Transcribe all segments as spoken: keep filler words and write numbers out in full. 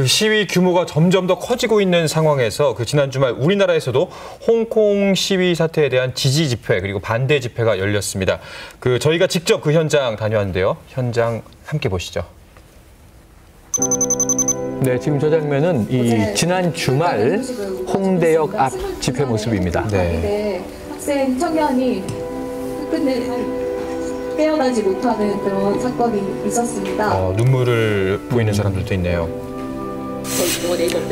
그 시위 규모가 점점 더 커지고 있는 상황에서 그 지난 주말 우리나라에서도 홍콩 시위 사태에 대한 지지 집회 그리고 반대 집회가 열렸습니다. 그 저희가 직접 그 현장 다녀왔는데요. 현장 함께 보시죠. 네, 지금 저 장면은 이 지난 주말 홍대역 앞 집회 모습입니다. 네. 학생 청년이 끝내 빼어나지 못하는 그런 사건이 있었습니다. 어, 눈물을 보이는 사람들도 있네요.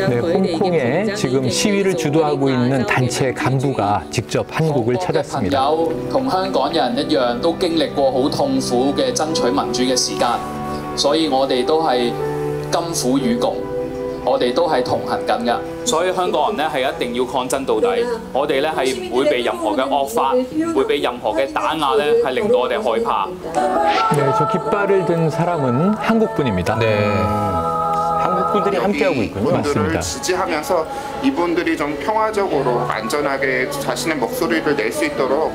네, 홍콩에 지금 시위를 주도하고 있는 단체 간부가 직접 한국을 찾았습니다. 네, 저 깃발을 든 사람은 한국분입니다. 네, 한국분들이 함께하고 있군요. 맞습니다. 지지하면서 이분들이 좀 평화적으로 안전하게 자신의 목소리를 낼 수 있도록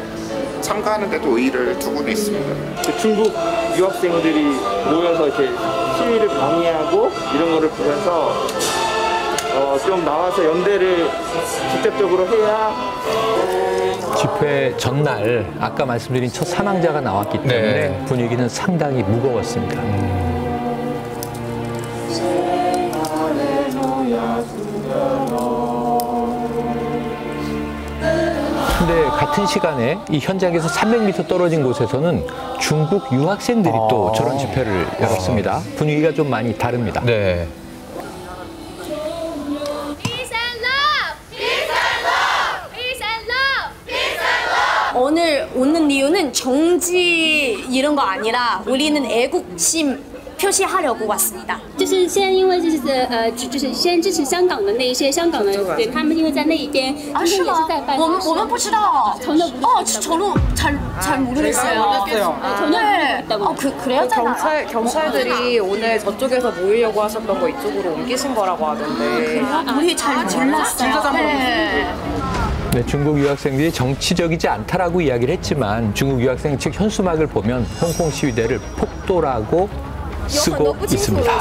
참가하는 데도 의의를 두고도 있습니다. 중국 유학생들이 모여서 이렇게 시위를 방해하고 이런 거를 보면서 어, 좀 나와서 연대를 직접적으로 해야. 집회 전날 아까 말씀드린 첫 사망자가 나왔기 때문에 네. 분위기는 상당히 무거웠습니다. 음. 근데 같은 시간에 이 현장에서 삼백 미터 떨어진 곳에서는 중국 유학생들이 아, 또 저런 집회를 아, 열었습니다. 분위기가 좀 많이 다릅니다. 네. 오늘 오는 이유는 정지 이런 거 아니라 우리는 애국심 표시하려고 왔습니다. 아,是吗?我们我们不知道。저는,어,저는 잘,잘 모르겠어요. 네. 어, 그 그래요? 경찰 경찰들이 오늘 저쪽에서 모이려고 하셨던 거 이쪽으로 옮기신 거라고 하던데. 우리 잘 몰랐어요. 네, 중국 유학생들이 정치적이지 않다라고 이야기를 했지만 중국 유학생 측 현수막을 보면 홍콩 시위대를 폭도라고 쓰고 있습니다.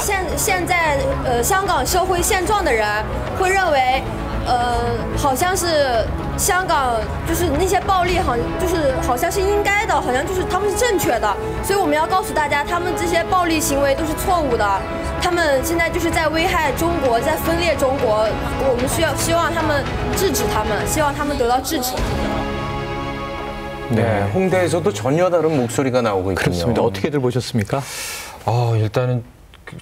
네, 홍대에서도 전혀 다른 목소리가 나오고 있군요. 그렇습니다. 어떻게들 보셨습니까? 아, 일단은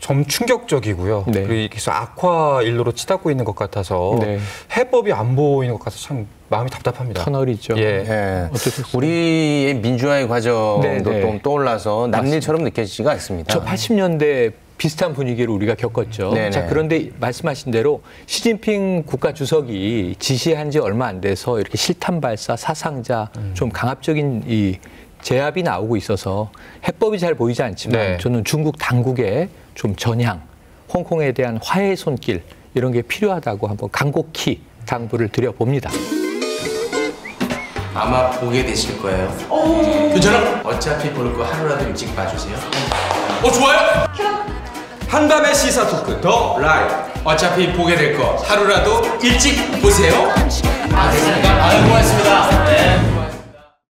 좀 충격적이고요. 네. 그리고 계속 악화 일로로 치닫고 있는 것 같아서 네. 해법이 안 보이는 것 같아서 참 마음이 답답합니다. 터널이죠. 예. 예. 우리의 민주화의 과정도 네, 네. 또 떠올라서 남일처럼 느껴지지가 않습니다. 저 팔십 년대 비슷한 분위기를 우리가 겪었죠. 네네. 자, 그런데 말씀하신 대로 시진핑 국가주석이 지시한 지 얼마 안 돼서 이렇게 실탄 발사, 사상자, 음. 좀 강압적인 이 제압이 나오고 있어서 해법이 잘 보이지 않지만 네. 저는 중국 당국의 좀 전향, 홍콩에 대한 화해의 손길 이런 게 필요하다고 한번 간곡히 당부를 드려봅니다. 아마 보게 되실 거예요. 괜찮아? 어차피 볼 거 하루라도 일찍 봐주세요. 어, 좋아요? 한밤의 시사 토크 더 라이브. 어차피 보게 될 거 하루라도 일찍 보세요. 아, 네. 아, 고맙습니다. 네.